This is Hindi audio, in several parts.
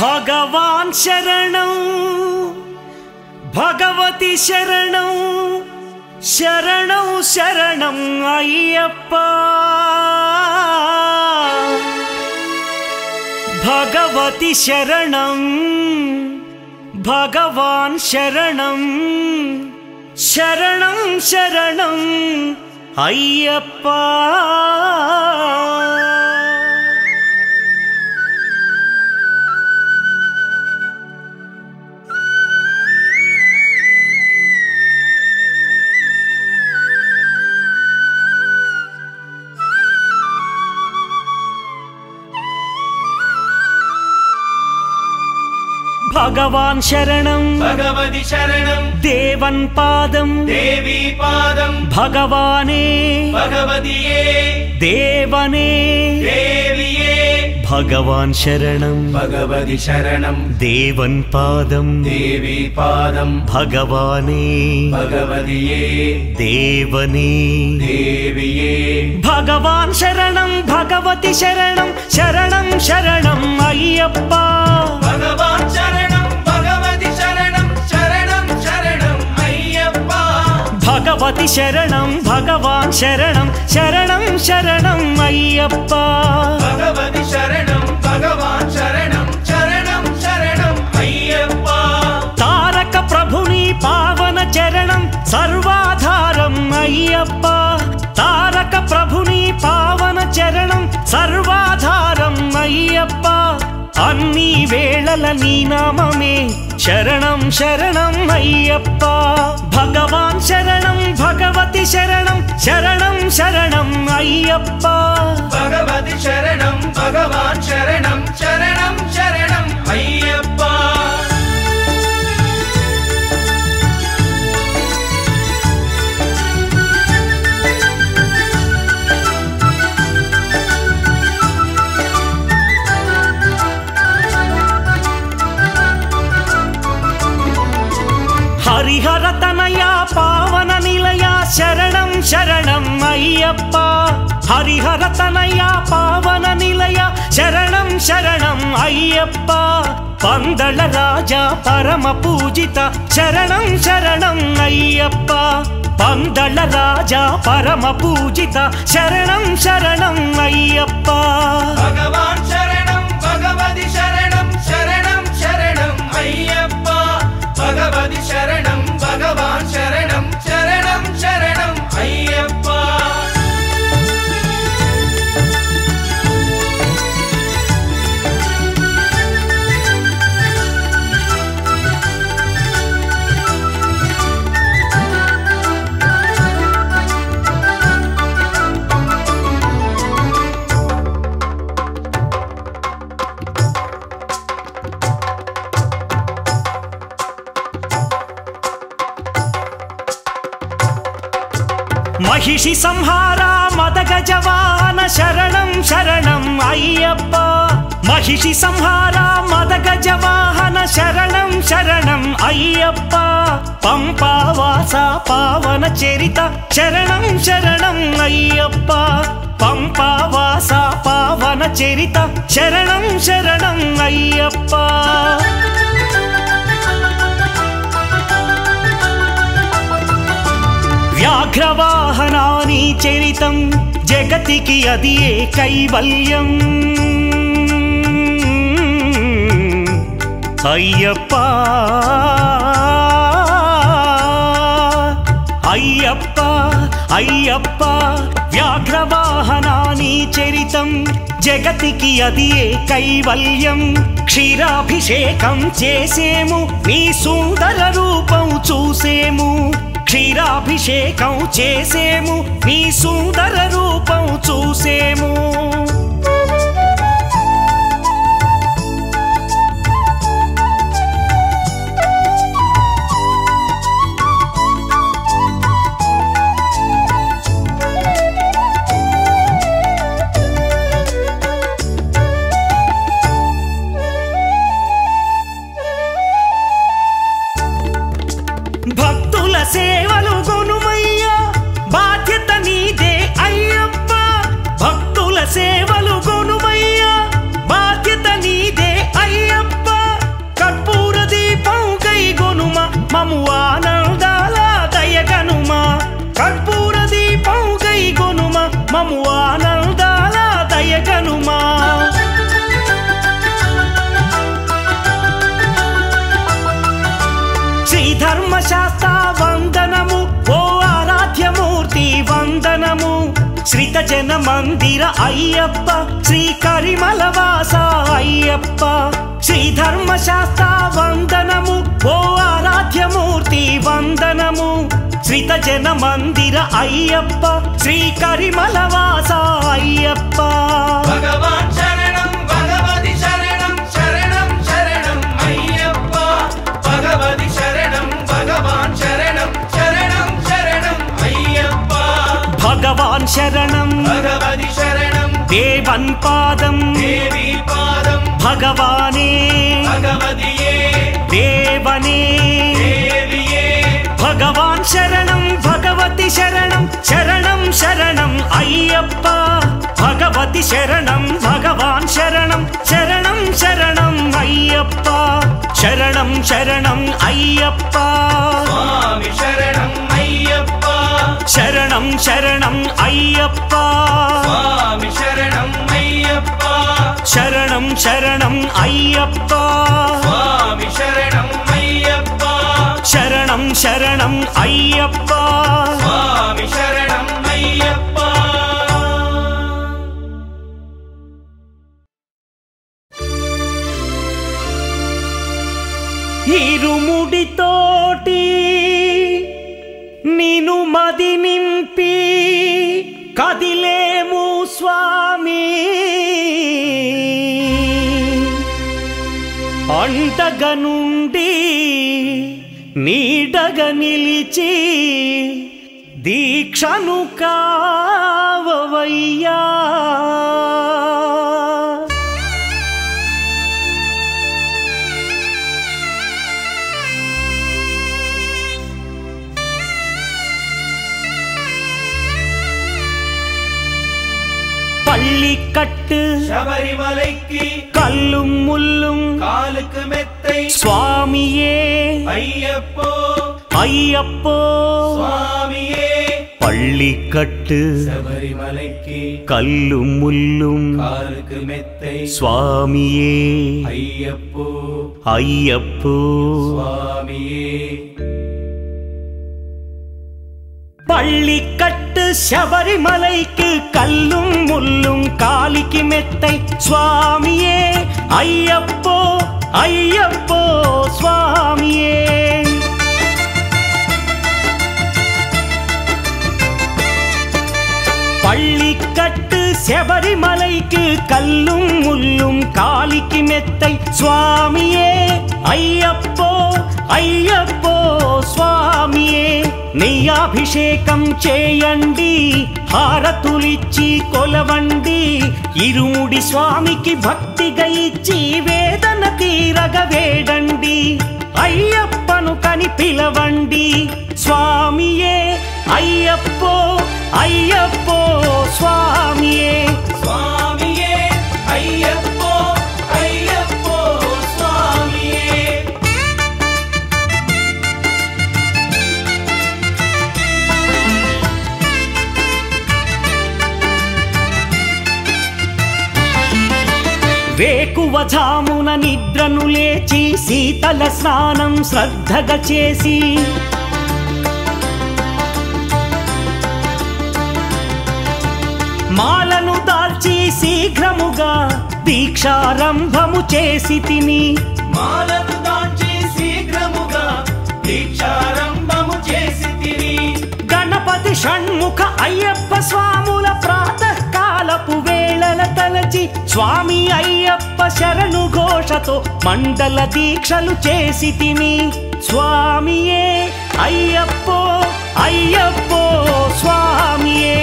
भगवान शरणं भगवती शरणं शरणं शरणं अय्यप्पा भगवती शरणं भगवान शरणं शरणं शरणं अय्यप्पा भगवान शरणं भगवती शरणं देवन पादं देवी पादं भगवाने भगवतिये देवने देविये भगवान शरणं भगवती शरणं देवन पादं देवी पादं भगवाने भगवतिये देवने देविये भगवान शरणं भगवती शरणं शरणं शरणं अय्यप्पा भगवान शरणं भगवती शरणं भगवान् शरणं शरणं शरणं अय्यप्पा भगवती शरणं भगवान् शरणं शरणं शरणं अय्यप्पा तारक प्रभुनि पावन चरणं सर्वाधारं अय्यप्पा तारक प्रभुनि पावन चरणं सर्वाधारं अय्यप्पा अन्नी वेळल नी नाममे शरणं शरणं अय्यप्पा भगवान् शरणं भगवती शरणं शरणं शरणं अय्यप्पा भगवती शरणं भगवान् शरणं शरणं शरणं अय्यप्पा हरिहर तनया पावन निलया शरणं शरणं अय्यप्पा हरिहर तनया पावन निलया शरणं शरणं अय्यप्पा पंदल राजा परम पूजिता शरणं शरणं अय्यप्पा पंदल राजा परम पूजिता शरणं शरणं अय्यप्पा भगवान शरणं भगवती शरणं शरणं शरणं अय्यप्पा भगवती शरणं भगवान् शरणं शरणं शरणं अय्यप्पा महिषि संहारा मदगजवाहन शरणं शरणं अय्यप्पा महिषि संहारा मदगजवाहन शरणं शरणं अय्यप्पा पंपावासा पावनचरिता शरणं शरणं अय्यप्पा पंपावासा पावनचरिता शरणं शरणं अय्यप्पा व्याघ्रवाहनानि चरितं जगति की अदिये कैवल्यं अय्यप्पा अय्यप्पा अय्यप्पा व्याघ्रवाहनानि चरितं जगति की अदिये कैवल्यं क्षीराभिषेकं चेसेमु नी सुंदर रूपं चूसेमु क्षीराभिषेकं चेसेमु नी सुंदर रूपं चूसेमु सेवलुगुनुमय्या बाध्यता नीदे अय्यप्पा भक्तुल सेव जन मंदिर अय्यप्प श्री करिमलवास अय्यप्प श्री धर्मशास्त्र वंदनमु ओ आराध्य मूर्ति वंदनमु श्रीत जन मंदिर अय्यप्प श्री करिमलवास अय्यप्प भगवान शरणं भगवती शरणं देवी पादं भगवाने भगवतिये देवने देविये भगवान शरणं भगवती शरणं शरणं शरणं अय्यप्पा भगवती शरणं भगवान शरणं शरणं शरणं अय्यप्पा शरणं शरणं अय्यप्पा स्वामी शरणं अय्यप्पा शरणं शरणं अय्यप्पा स्वामी शरणं अय्यप्पा शरणं शरणं अय्यप्पा स्वामी शरणं अय्यप्पा शरणं शरणं अय्यप्पा स्वामी शरणं अय्यप्पा। इरुमुडी तोटी नीनु मदि निंपी कदिलेमु स्वामी अंडगा नुंडी नीडगा निलिची दीक्षनु काववय्या पल्लिकट्टु शबरीमलैक्कु कल्लुम मुल्लुम कालिकी मेत्तै स्वामिये अय्यप्पो अय्यप्पो स्वामिये पल्लिकट्टु शबरीमलैक्कु कल्लुम मुल्लुम कालिकी मेत्तै स्वामिये अय्यप्पो अय्यप्पो स्वामिये नेयाभिषेकं चेयंडी हारतुलिच्ची कोलवंडी इरुमुडी स्वामिकी भक्तिगा इच्ची वेदन तीरगवेडंडी अय्यप्पनु कनिपिलवंडी स्वामिये अय्यप्पो अय्यप्पो स्वामिये स्वामिये अय्यप्पो अय्यप्पो स्वामिये వేకువజామున నిద్రను లేచి శీతల స్నానం శ్రద్ధగా చేసి మాలను దాల్చి శీఘ్రముగా దీక్షారంభము చేసి తిని మాలను దాల్చి శీఘ్రముగా దీక్షారంభము చేసి తిని గణపతి షణ్ముఖ అయ్యప్ప స్వాముల ప్రాతకాలపు వేళల తలచి స్వామి అయ్యప్ప శరణు ఘోషతో మండల దీక్షలు చేసి తిని స్వామియే అయ్యప్పో అయ్యప్పో స్వామియే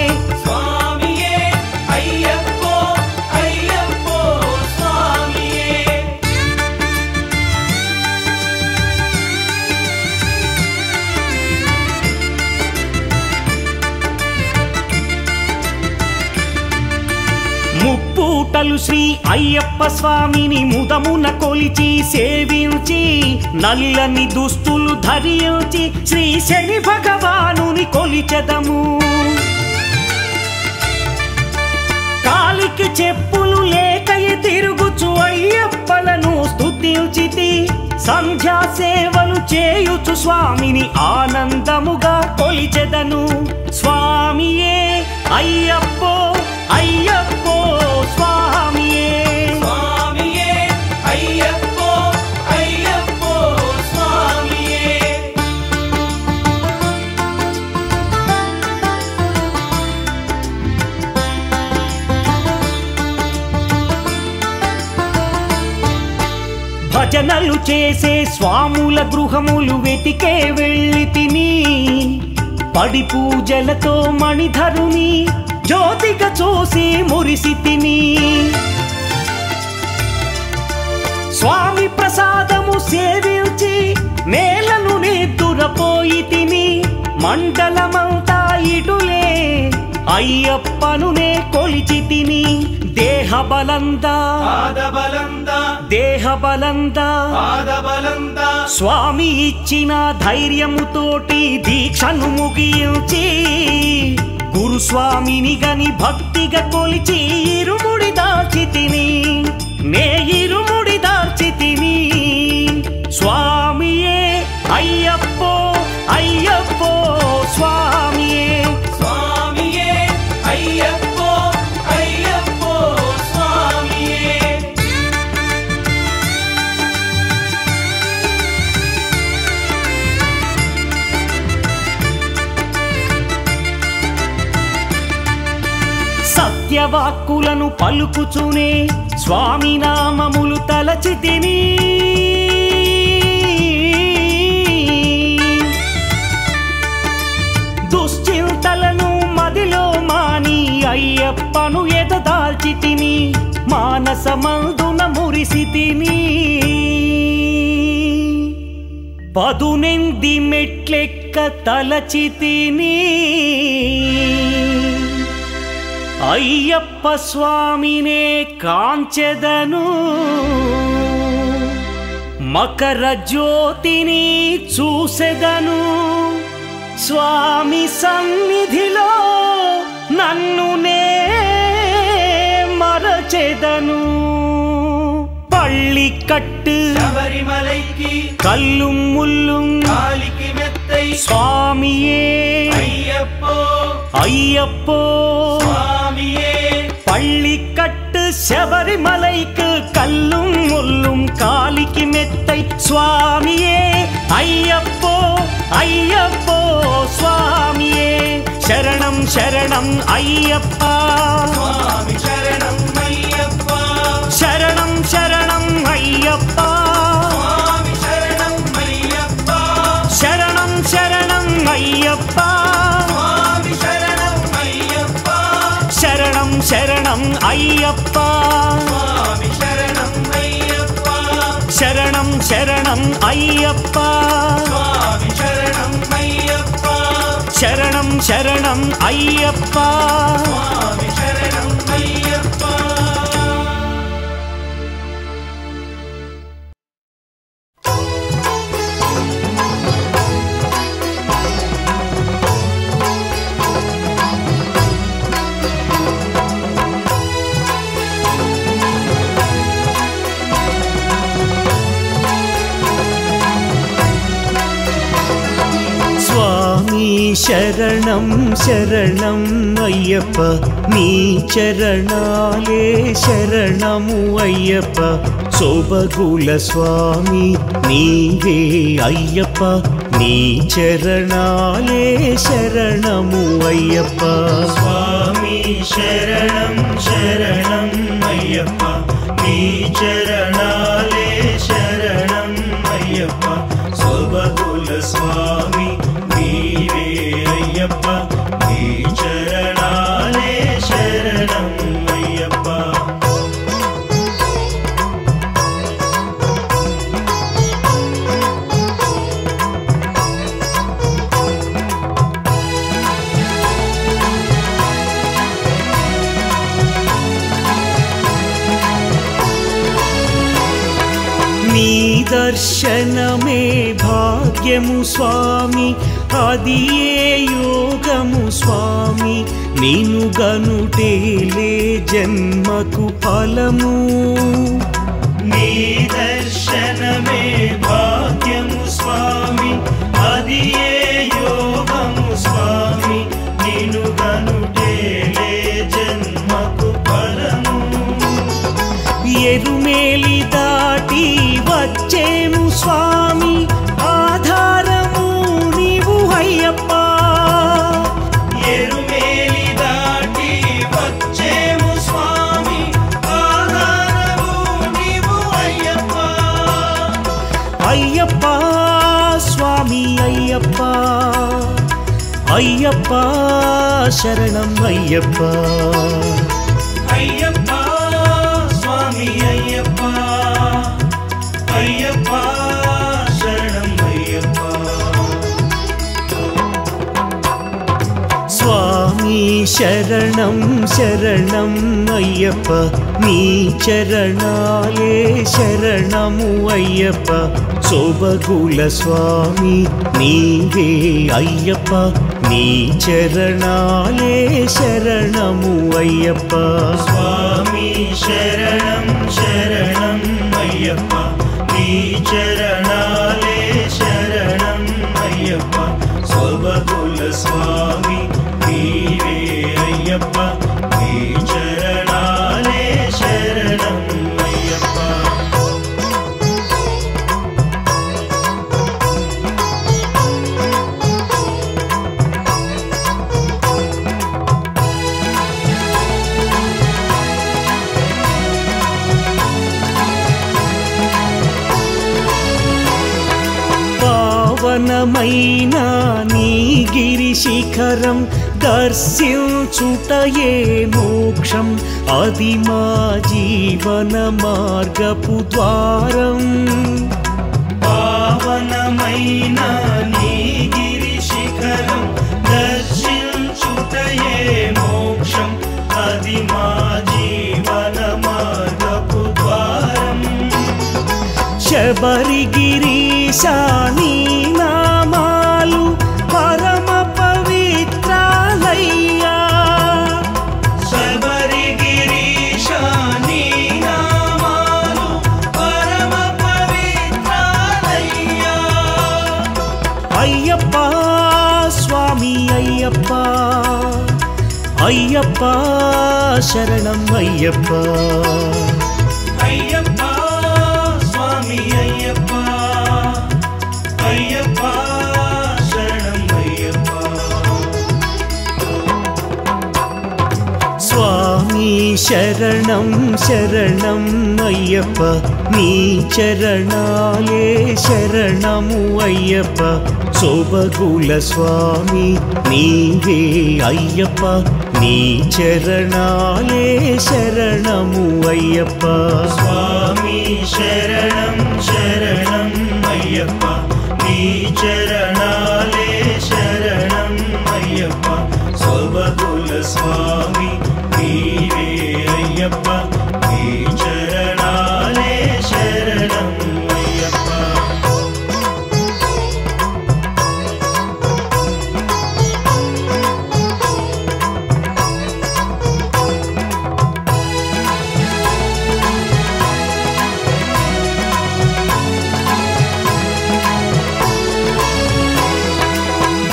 ముప్పూటలు శ్రీ అయ్యప్ప స్వామిని ముదమున కొలిచి సేవించి నల్లని దుస్తులు ధరించి శ్రీ శని భగవానుని కొలిచెదము కాలికి చెప్పులు లేక తిరుగుచు అయ్యప్పలను స్తుతించితి సంధ్యా సేవలు చేయుచు స్వామిని ఆనందముగా కొలిచెదను స్వామియే అయ్యప్పో చేసే స్వాముల గృహములు వెతికే వెళ్ళితిని పడి పూజలతో మణిధరుని జ్యోతిగా చూసి మురిసితిని స్వామి ప్రసాదము సేవించి నేలను నిద్రపోయితిని మండలమంతా ఇటులే అయ్యప్పనునే కొలిచితిని देह बलंदा पाद बलंदा देह बलंदा पाद बलंदा स्वामी इच्चिना धैर्यमु तोटी दीक्षनु मुगिंची गुरु स्वामीनि गनि भक्तिगा कोलिचि इरुमुडि दाचितिनि ने इरुमुडि दाचितिनि स्वामीये अय्यप्पो अय्यप्पो स्वामीये स्वामीये अय्यप्पो వాక్కులను పలుకుచునే స్వామి నామములు తలచితిని దుశ్చింతలను మదిలో మాని అయ్యప్పను ఎదదాల్చితిని మానసమందున మురిసితిని పదునెంది మెట్లెక్క తలచితిని అయ్యప్ప స్వామినే కాంచెదను మకర జ్యోతిని చూసెదను స్వామి సన్నిధిలో నన్నునే మరచెదను పల్లి కట్టు శబరిమలైకి కల్లుం ముల్లుం కాలికి మెత్తై స్వామియే అయ్యప్పో అయ్యప్పో பள்ளிக்கட்டு சபரிமலைக்கு கல்லும் முள்ளும் காலிக்கு மெத்தை சுவாமியே ஐயப்போ ஐயப்போ சுவாமியே சரணம் சரணம் ஐயப்பா சுவாமி சரணம் ஐயப்பா சரணம் சரணம் ஐயப்பா சுவாமி சரணம் ஐயப்பா சரணம் சரணம் ஐயப்பா शरणम अय्यप्पा स्वामी शरणम शरणम अय्यप्पा स्वामी शरणम शरणम अय्यप्पा स्वामी शरणम अय्यप्पा शरणम शरणम अय्यप्पा नी चरणाले शरणमु अय्यप्पा सोबगुल स्वामी नीवे अय्यप्पा नी चरणाले शरणमु अय्यप्पा स्वामी शरणम शरणम अय्यप्पा नी चरणाले शरणम अय्यप्पा सोबगुल स्वामी नीवे अय्यप्पा नी चरणाले शरणम अय्यप्पा नी दर्शनमे भाग्यमु स्वामी आदिये योगमु स्वामी नीनु गनुटेले जन्मकु फलमु नी दर्शनमे भाग्यमु स्वामी आदिये योगमु स्वामी नीनु गनुटेले जन्म ఎదుమేలి దాటి వచ్చేము స్వామి ఆధారము నీవు అయ్యప్ప ఎదుమేలి దాటి వచ్చేము స్వామి ఆధారము నీవు అయ్యప్ప అయ్యప్ప స్వామి అయ్యప్ప అయ్యప్ప శరణం అయ్యప్ప అయ్యప్ప स्वामी अय्यप्पा अय्यप्पा शरणं अय्यप्पा स्वामी शरणं शरणं अय्यप्पा नी चरणाले शरणमु अय्यप्पा सोबगुल स्वामी नीवे अय्यप्पा नी चरणाले शरणमु अय्यप्पा स्वामी शरणं शरणं अय्यप्पा नी चरणाले शरणं अय्यप्पा सोबगुल स्वामी नीवे अय्यप्पा नी चरणाले शरणं मैना नी गिरिशिखरं दर्शिंचुटये मोक्षं आदिमा जीवनमार्गपु द्वारं पावनमैना नी गिरिशिखरं दर्शिंचुटये मोक्षं आदिमा जीवनमार्गपु द्वारं शबरिगिरीशा अय्यप्पा शरणं अय्यप्पा अय्यप्पा स्वामी अय्यप्पा अय्यप्पा शरणं अय्यप्पा स्वामी शरणं शरणं अय्यप्पा नी चरणाले शरणमु अय्यप्पा सोबगुल स्वामी नीवे अय्यप्पा नी चरणाले शरणमु अय्यप्पा स्वामी शरणं शरणं अय्यप्पा नी चरणाले शरणं अय्यप्पा सोबगुल स्वामी नीवे अय्यप्पा नी चरणाले शरणं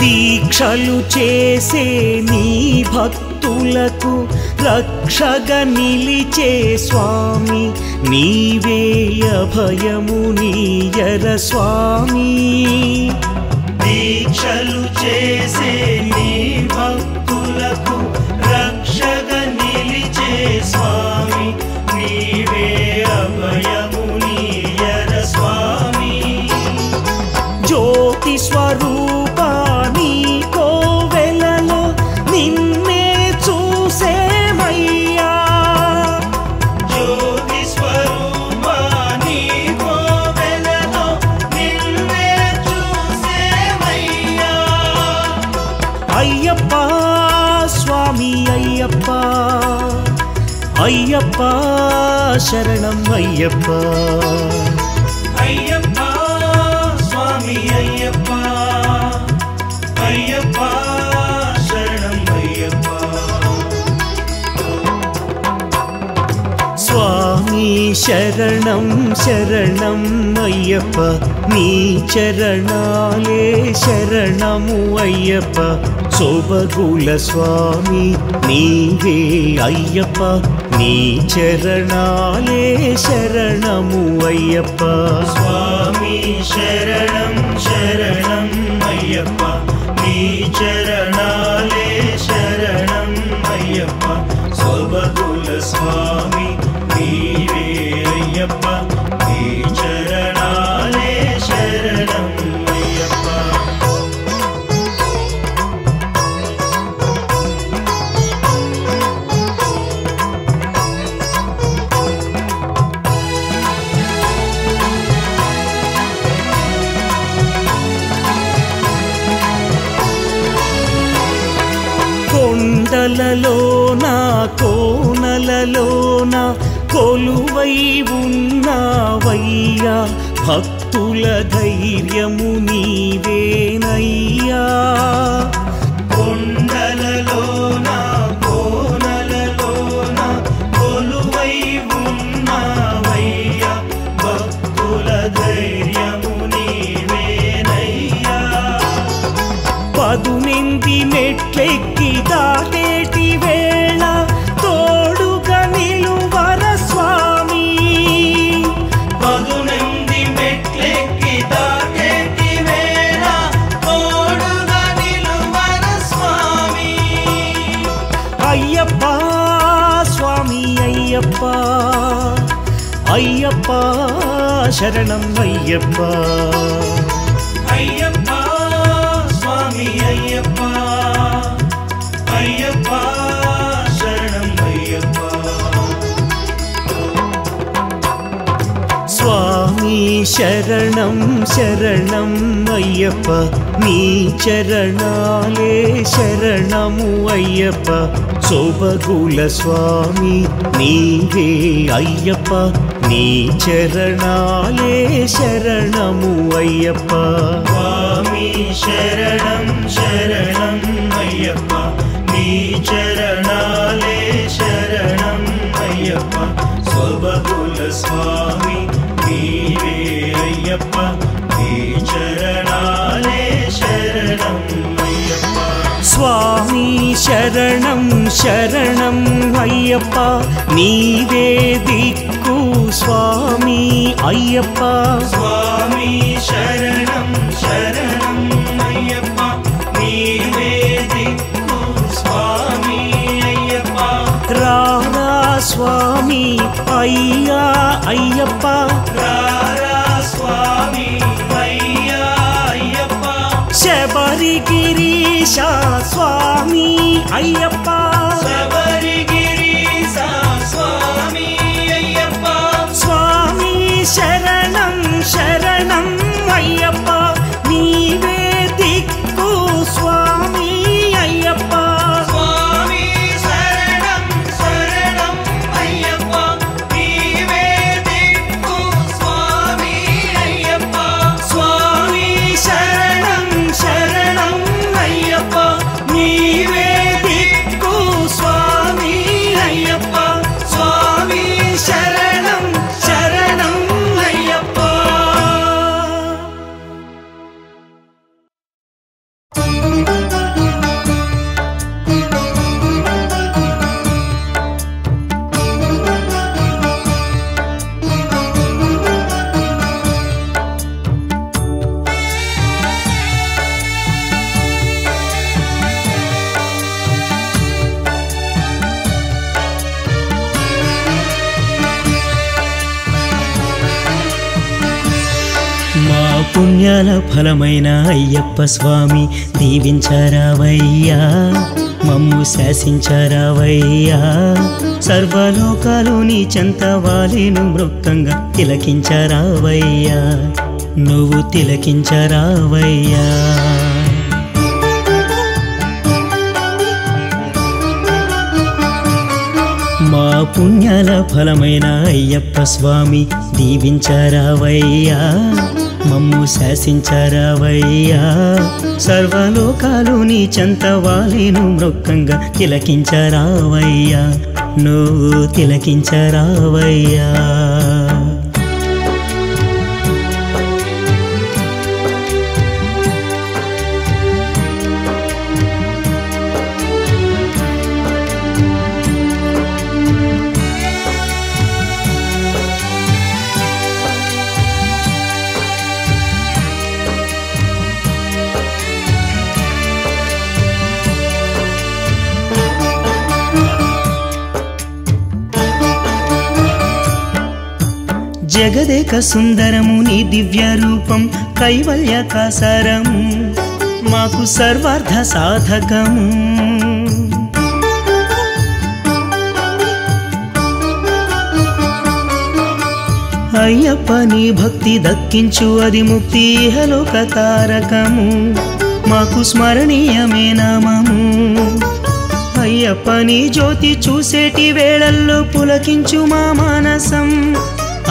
दीक्षलु चेसे नी भक्तुलकु रक्षगा निलिचे स्वामी नीवे अभयमुनियर स्वामी दीक्षलु चेसे नी भक्तुलकु रक्षगा निलिचे स्वामी नीवे अभयमुनियर स्वामी ज्योति स्वरूप अय्यप्पा शरणं अय्यप्पा अय्यप्पा स्वामी अय्यप्पा अय्यप्पा शरणं अय्यप्पा स्वामी शरणं शरणं अय्यप्पा नी चरणाले शरणमु अय्यप्पा सोबगुल स्वामी नीवे अय्यप्पा नी चरणाले शरणमु अय्यप्पा स्वामी शरणं शरणं अय्यप्पा नी चरणाले शरणं अय्यप्पा सर्वकुल स्वामी नीवे अय्यप्पा नी चरणाले शरणं కొండలలోనా కోనలలోనా కొలువై ఉన్నావయ్యా భక్తుల ధైర్యము నీవేనయ్యా కొండలలోనా కోనలలోనా కొలువై ఉన్నావయ్యా భక్తుల ధైర్యము నీవేనయ్యా పదునింది మెట్లెక్కి దాటే अय्यप्पा शरणं अय्यप्पा अय्यप्पा स्वामी अय्यप्पा अय्यप्पा शरणं अय्यप्पा स्वामी शरणं शरणं अय्यप्पा नी चरणाले शरणमु अय्यप्पा सोबगुल स्वामी नीवे अय्यप्पा नी चरणाले शरणमु अय्यप्पा स्वामी शरणं शरणं अय्यप्पा नी चरणाले शरणं अय्यप्पा सोबगुल स्वामी नीवे अय्यप्पा नी चरणाले शरणं अय्यप्पा स्वामी शरणं शरणं अय्यप्पा नीवे दिक्कु स्वामी अय्यप्पा स्वामी शरणं शरणं अय्यप्पा नीवे दिक्कु स्वामी अय्यप्पा रारा स्वामी अय्या अय्यप्पा रारा स्वामी अय्या अय्यप्पा शबरी गिरीश स्वामी अय्यप्पा शबरी गिरीश स्वामी अय्यप्पा स्वामी शरणं शरणं अय्यप्पा नीवे दिक्कु स्वामी अय्यप्पा स्वामी शरणं शरणं अय्यप्पा नीवे दिक्कु स्वामी अय्यप्पा स्वामी शरणं शरणं अय्यप्पा नीवे दिक्कु स्वामी अय्यप्पा स्वामी शरणं शरणं अय्यप्पा పుణ్యాల ఫలమైన అయ్యప్ప స్వామి దీవించరావయ్యా మమ్ము శాసించరావయ్యా సర్వలోకాలు నీ చెంత వాలిను మృక్కంగా తిలకించరావయ్యా నువ్వు తిలకించరావయ్యా మా పుణ్యాల ఫలమైన అయ్యప్ప స్వామి దీవించరావయ్యా మమ్ము శాసించరావయ్యా సర్వలోకాలు నీ చెంత వాలిను మృక్కంగా తిలకించరావయ్యా నువ్వు తిలకించరావయ్యా జగదేక సుందరము నీ దివ్య రూపం కైవల్యకాసరము మాకు సర్వార్థ సాధకము అయ్యప్ప నీ భక్తి దక్కించు అది ముక్తి ఇహలోక తారకము మాకు స్మరణీయమే నామము అయ్యప్ప నీ జ్యోతి చూసేటి వేళల్లో పులకించు మా మానసం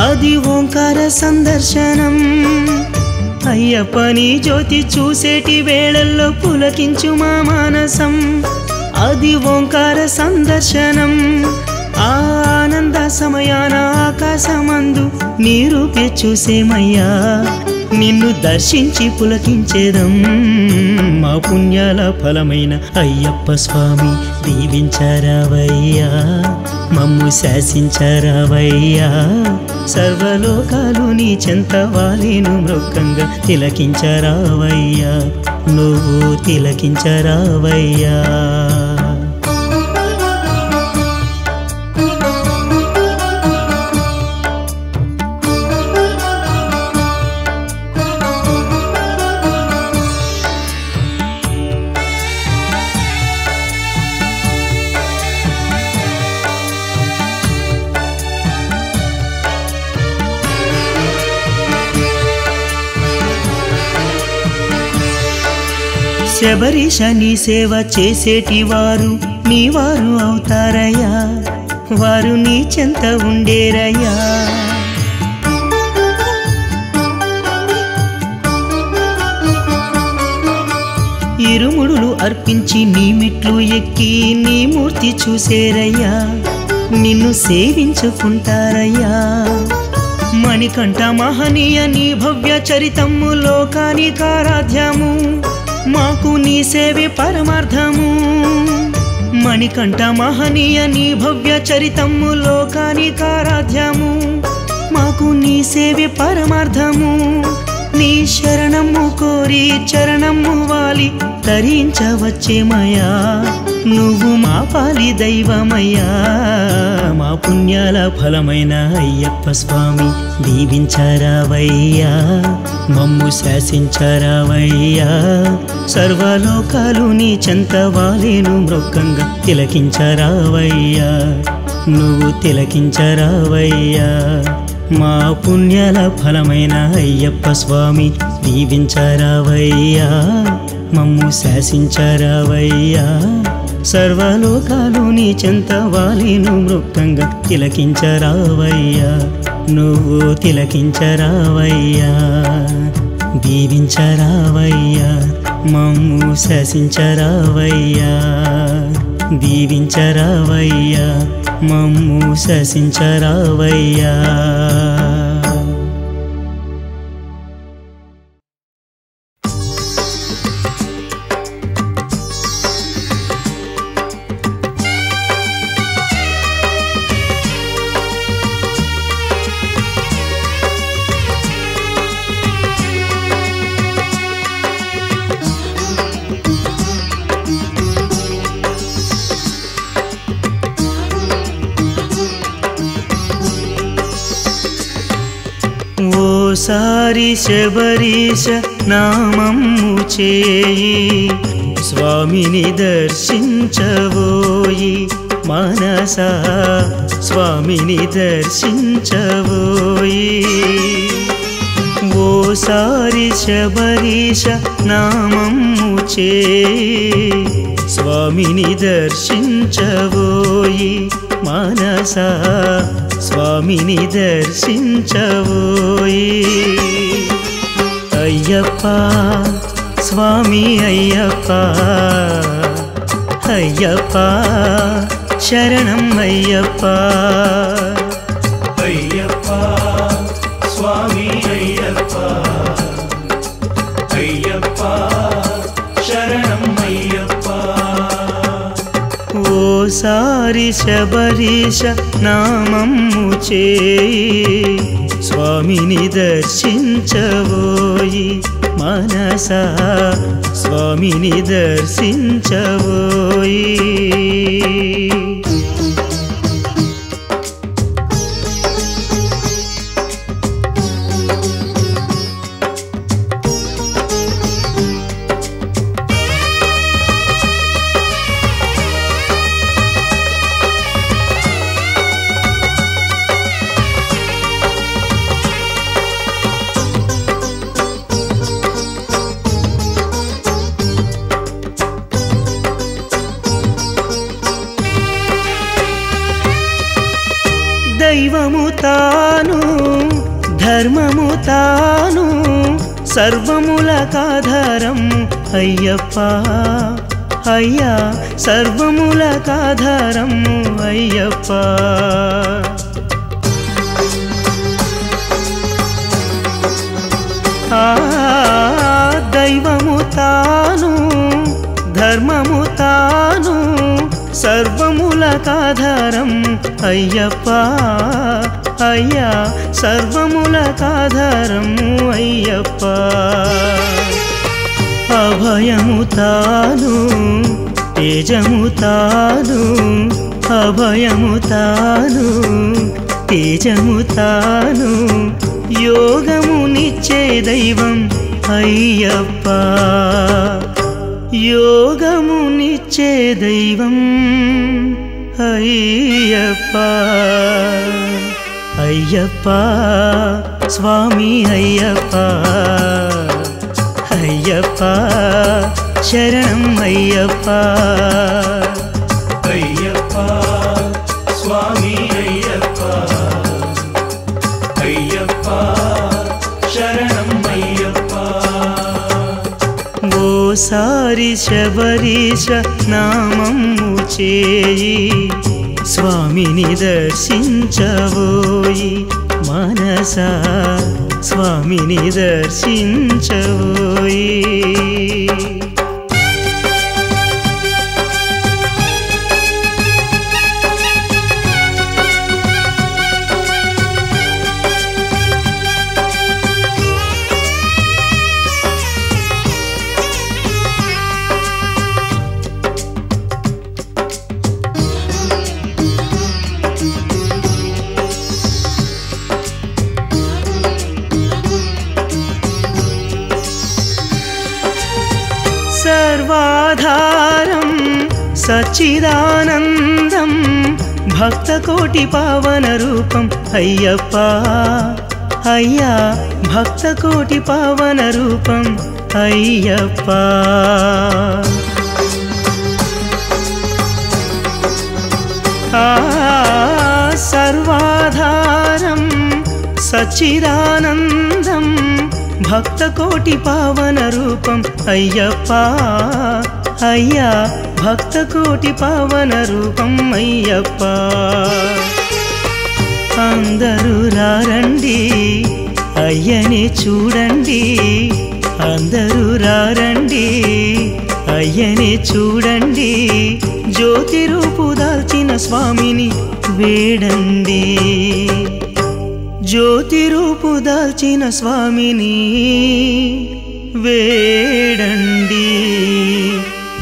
అది ఓంకార సందర్శనం అయ్యప్ప నీ జ్యోతి చూసేటి వేళల్లో పులకించు మా మానసం అది ఓంకార సందర్శనం ఆనంద సమయాన ఆకాశమందు నీ రూపే చూసేమయ్యా నిన్ను దర్శించి పులకించేదం మా పుణ్యాల ఫలమైన అయ్యప్ప స్వామి దీవించరావయ్యా మమ్ము శాసించరావయ్యా సర్వలోకాలు నీ చెంత వాలేను మృక్కంగా తిలకించరావయ్యా నువ్వు తిలకించరావయ్యా శబరీష నీ సేవ చేసేటి వారు నీ వారు అవుతారయ్యా వారు నీ చెంత ఉండేరయ్యా ఇరుముడులు అర్పించి నీ మెట్లు ఎక్కి నీ మూర్తి చూసేరయ్యా నిన్ను సేవించుకుంటారయ్యా మణికంఠ మహనీయ నీ భవ్య చరితము లోకానికారాధ్యము మాకు నీ సేవే పరమార్థము మణికంఠ మహనీయ నీ భవ్య చరితము లోకానికారాధ్యము మాకు నీ సేవే పరమార్థము నీ శరణము కోరి చరణము వాలి తరించవచ్చేమయ్యా నువ్వు మా పాలి దైవమయ్యా మా పుణ్యాల ఫలమైన అయ్యప్ప స్వామి దీవించరావయ్యా మమ్ము శాసించరావయ్యా సర్వలోకాలు నీ చెంత వాలేను మృక్కంగా తిలకించరావయ్యా నువ్వు తిలకించరావయ్యా మా పుణ్యాల ఫలమైన అయ్యప్ప స్వామి దీవించరావయ్యా మమ్ము శాసించరావయ్యా సర్వలోకాలు నీ చెంత వాలేను మృక్కంగా తిలకించరావయ్యా నువ్వు తిలకించరావయ్యా దీవించరావయ్యా మమ్ము శాసించరావయ్యా దీవించరావయ్యా మమ్ము శాసించరావయ్యా సారి శబరీష నామము చేయి స్వామిని దర్శించవోయి మనసా స్వామిని దర్శించవోయి ఓ సారి శబరీష నామము చేయి స్వామిని దర్శించవోయి మనసా స్వామిని దర్శించవోయి అయ్యప్ప స్వామి అయ్యప్ప అయ్యప్ప శరణం అయ్యప్ప అయ్యప్ప స్వామి అయ్యప్ప అయ్యప్ప శరణం అయ్యప్ప ఓ సారి శబరీష నామము చేయి స్వామిని దర్శించవోయి మనసా స్వామిని దర్శించవోయి ధర్మముతాను సర్వములకాధారం అయ్యప్ప అయ్యా సర్వములకాధారం అయ్యప్ప ఆ దైవముతాను ధర్మముతాను सर्वमूलकाधारम अय्यप्पा अय्या सर्वमूलकाधारम अय्यप्पा अभयमुतानु तेजमुतानु अभयमुतानु तेजमुतानु योगमुनिच्चे दैवम अय्यप्पा योगमुनिच्चे दैवम अय्यप्पा अय्यप्पा स्वामी अय्यप्पा अय्यप्पा शरणम अय्यप्पा अय्यप्पा स्वामी अय्यप्पा अय्यप्पा शरणम अय्यप्पा सारी शबरीश नामं मुचेयि स्वामिनि दर्शिंचवोयि मनसा स्वामिनि दर्शिंचवोयि सर्वाधारं सच्चिदानंदं भक्तकोटि पावन रूपं अय्यप्पा अय्या भक्तकोटि पावन रूपं अय्यप्पा आ सर्वाधारं सच्चिदानंदं भक्तकोटि पावन रूपम अय्यप्पा अय्या भक्तकोटि पावन रूपम अय्यप्पा अंदरू रारंडी अय्यने चूडंडी अंदरू रारंडी अय्यने चूडंडी ज्योति रूपु दाल्चिन स्वामिनी वेडंडी ज्योति रूपु दाल्चिन स्वामिनी वेडंडी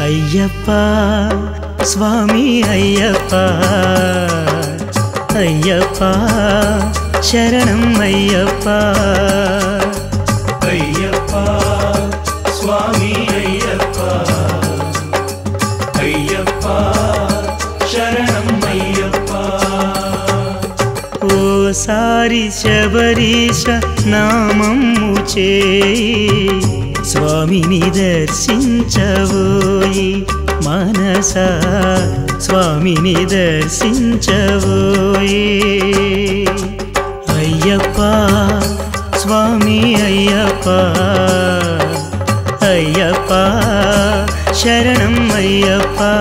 अय्यप्पा स्वामी अय्यप्पा अय्यप्पा शरणम अय्यप्पा अय्यप्पा स्वामी अय्यप्पा अय्यप्पा शरणम अय्यप्पा सारी शबरीश नामं मुचेयि स्वामिनि दर्शिंचवोयि मनसा स्वामिनि दर्शिंचवोयि अय्यप्पा स्वामी अय्यप्पा अय्यप्पा शरणं अय्यप्पा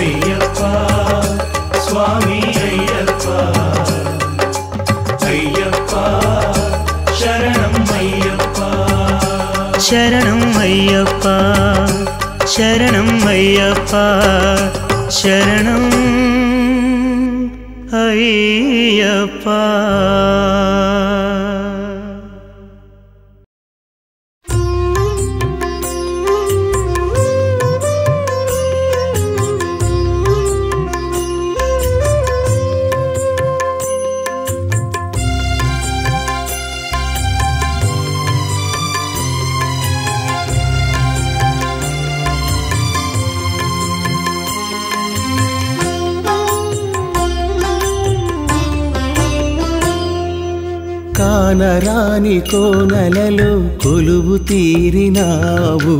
अय्यप्पा स्वामी शरणम अय्यप्पा शरणम अय्यप्पा शरणम अय्यप्पा కానరాని కోనలలో కొలువు తీరినావు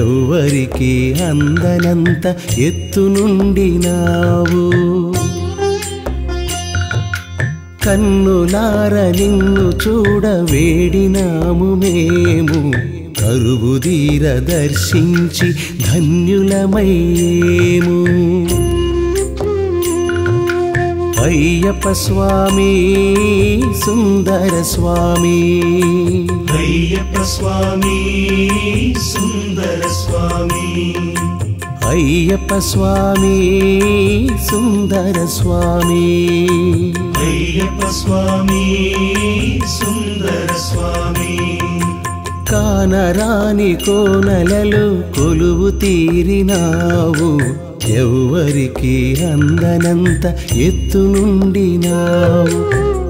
ఎవ్వరికి అందనంత ఎత్తు నుండినావు కన్నులార నిన్ను చూడ వేడినాము మేము కరువుదీర దర్శించి ధన్యులమయ్యేము అయ్యప్ప స్వామి సుందర స్వామి అయ్యప్ప స్వామి సుందర స్వామి అయ్యప్ప స్వామి సుందర స్వామి అయ్యప్ప స్వామి సుందర స్వామి కానరాని కోనలలో కొలువు తీరినావు ఎవరికి అందనంత ఎత్తు నుండినావు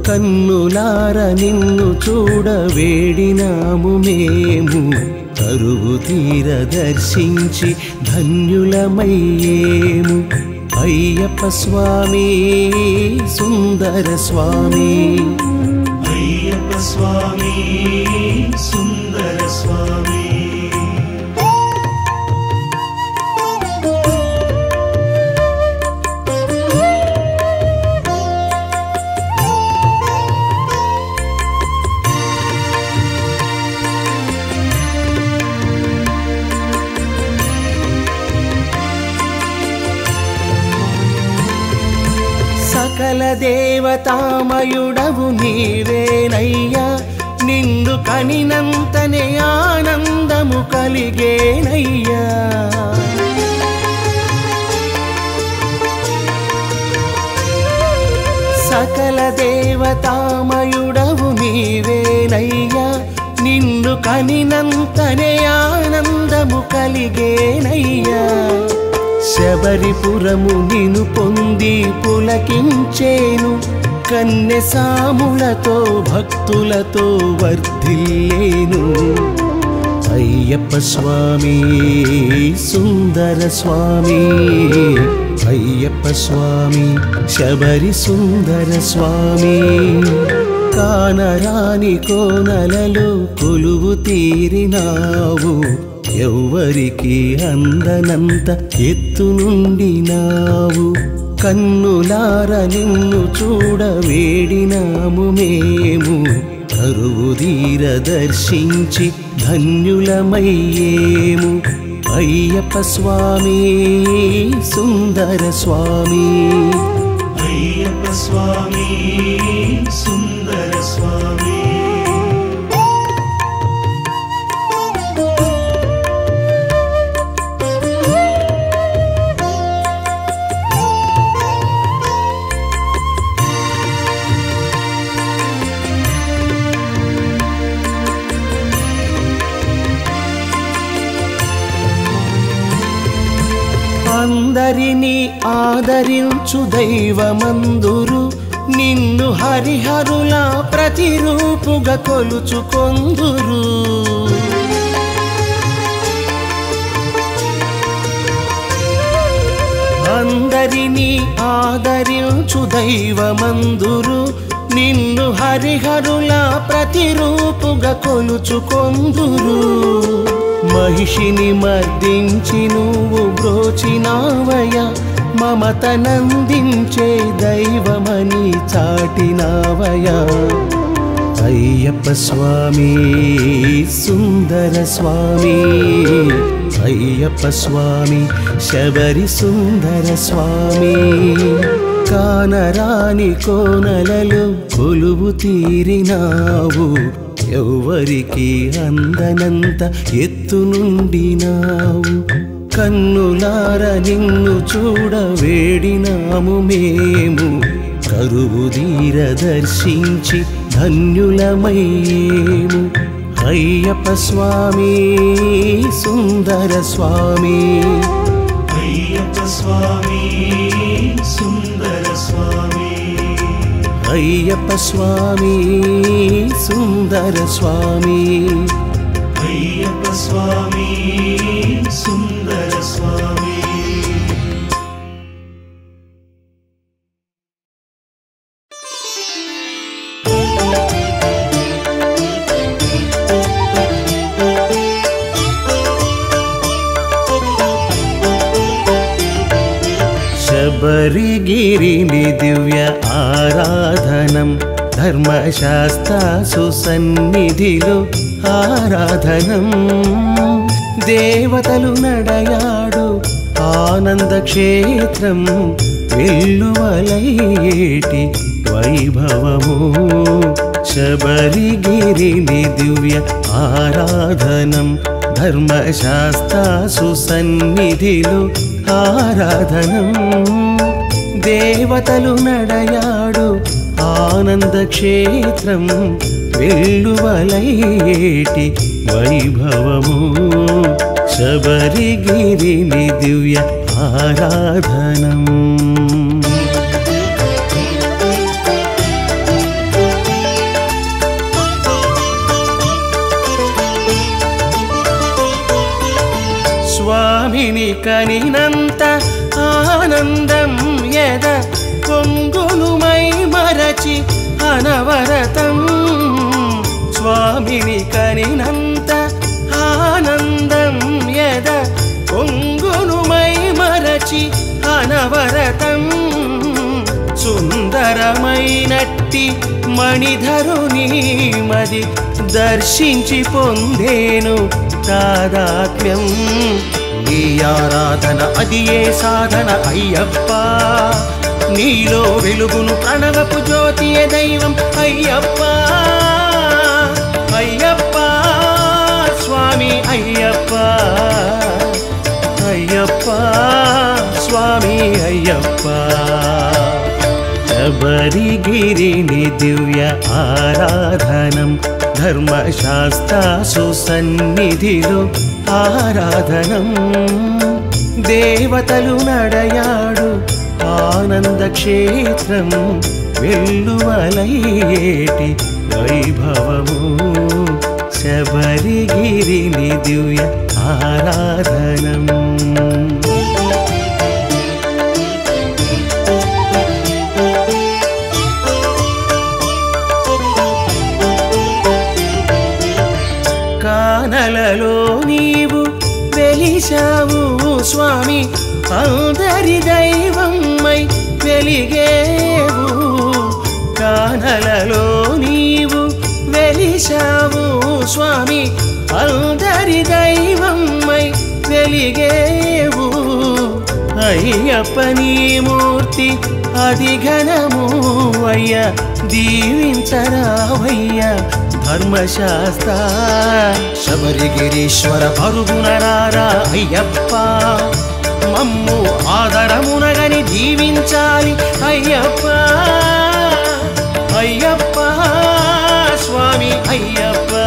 కన్నులార నిన్ను చూడ వేడినాము మేము కరువు తీర దర్శించి ధన్యులమయ్యేము అయ్యప్ప స్వామి సుందర స్వామి అయ్యప్ప స్వామి సుందర స్వామి సకల దేవతామయుడవు నీవేనయ్యా నిన్ను కనినంతనే ఆనందము కలిగేనయ్యా సకల దేవతామయుడవు నీవేనయ్యా నిన్ను కనినంతనే ఆనందము కలిగేనయ్యా శబరిపురము నిను పొంది పులకించేను కన్నె సాములతో భక్తులతో వర్ధిల్లేను అయ్యప్ప స్వామి సుందర స్వామి అయ్యప్ప స్వామి శబరి సుందర స్వామి కానరాని కోనలలో కొలువు తీరినావు ఎవ్వరికి అందనంత ఎత్తు నుండినావు కన్నులార నిన్ను చూడ వేడినాము మేము కరువుదీర దర్శించి ధన్యులమయ్యేము అయ్యప్ప స్వామి సుందర స్వామి అయ్యప్ప స్వామి సుందర స్వామి అందరిని ఆదరించు దైవమందురు నిన్ను హరిహరుల ప్రతిరూపుగా కొలుచుకొందురు అందరిని ఆదరించు దైవమందురు నిన్ను హరిహరుల ప్రతిరూపుగా కొలుచుకొందురు మహిషిని మర్దించి నువ్వు బ్రోచినావయ మమతనందించే దైవమని చాటినావయ అయ్యప్ప స్వామి సుందర స్వామి అయ్యప్ప స్వామి శబరి సుందర స్వామి కానరాని కోనలలో కొలువు తీరినావు ఎవ్వరికి అందనంత ఎత్తు నుండినావు కన్నులార నిన్ను చూడ వేడినాము మేము కరువుదీర దర్శించి ధన్యులమయ్యేము అయ్యప్ప స్వామి సుందర స్వామి అయ్యప్ప స్వామి సుందర స్వామి అయ్యప్ప స్వామి సుందర స్వామి అయ్యప్ప స్వామి సుందర స్వామి. శబరిగిరిని దివ్య ఆరాధన मनम धर्मशास्ता सुसन्निधिलो आराधनम देवतलु नडयाडु आनंद क्षेत्रम वेल्लुवलयेटि वैभवमु शबरिगिरिनि दिव्य आराधनम धर्मशास्ता सुसन्निधिलो आराधनम देवतलु नडयाडु आनंद क्षेत्रम वेल्लुवलयेटि वैभवमु शबरिगिरिनि दिव्य आराधनम स्वामिनि कनिनंत आनंदम यदा पोंगुलुमै मरचि अनवरतम स्वामिनि कनिनंत आनंदम यदा पोंगुलुमै मरचि अनवरतम सुंदरमैनट्टि मणिधरुनि मदि दर्शिंचि पोंदेनु तादात्म्यं नी आराधन अदिये साधन अय्यप्पा नीलो वेलुगुनु प्रणवपु ज्योतिये दैवं अय्यप्पा अय्यप्पा स्वामी अय्यप्पा अय्यप्पा स्वामी अय्यप्पा शबरिगिरिनि दिव्य आराधनम धर्मशास्ता सुसन्निधिलो आराधनम देवतलु नडयाडु आनंद क्षेत्रम वेल्लुवलयेटि वैभवमु शबरिगिरिनि दिव्य आराधनम कानललो नीवु वेलिसावु स्वामी अंदरि दैवमై వెలిగేవు కానలలో నీవు వెలిసావు స్వామి అందరి దైవమై వెలిగేవు అయ్యప్ప నీ మూర్తి అధిఘనము అయ్యా దీవించరావయ్యా धर्मशास्ता शबरिगिरीश्वर अरुगुनरारा अय्यप्पा मम्मु आदरमुनगनि जीविंचाली अय्यप्पा अय्यप्पा स्वामी अय्यप्पा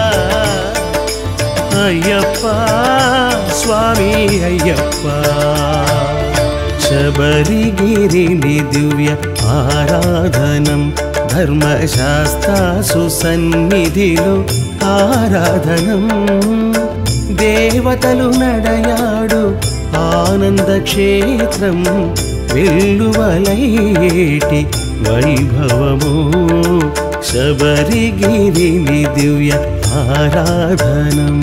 अय्यप्पा स्वामी अय्यप्पा शबरिगिरिनि दिव्य आराधनम धर्मशास्ता सुसन्निधिलो आराधनम देवतलु नडयाडु आनंद क्षेत्रम वेल्लुवलयेटि वैभवमु शबरिगिरिनि दिव्य आराधनम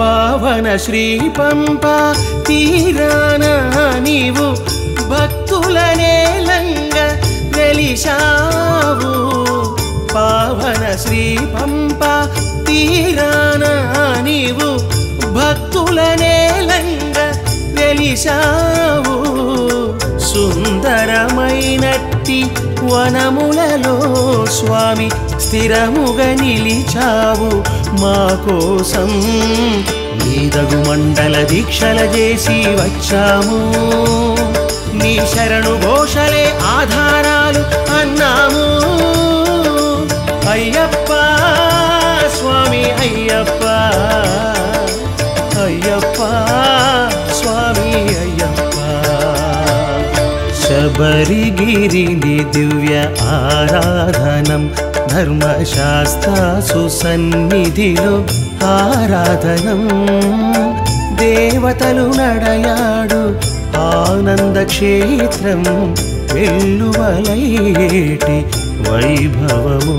पावन श्री पंपा तीरान नीवु भक्तुलने लंग वेलिशावु पावन श्री पंपा तीरान नीवु भक्तुलने लंग वेलिशावु सुंदरमैनट्टि वनमुలలో स्वामी स्थिरमुगा निलिचावु मा कोसं नीदगु मंडल दीक्षल जेसी वच्चामु नी शरणु घोषले आधारालु अन्नामु अय्यप्पा स्वामी अय्यप्पा अय्यप्पा स्वामी अय्यप्पा शबरिगिरिनि दिव्य आराधनम धर्मशास्ता सुसन्निधिलो आराधनम देवतलु नडयाडु आनंद क्षेत्रम वेल्लुवलयेटि वैभवमु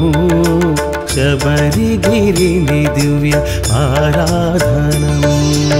शबरी गिरिनि दिव्य आराधनम्।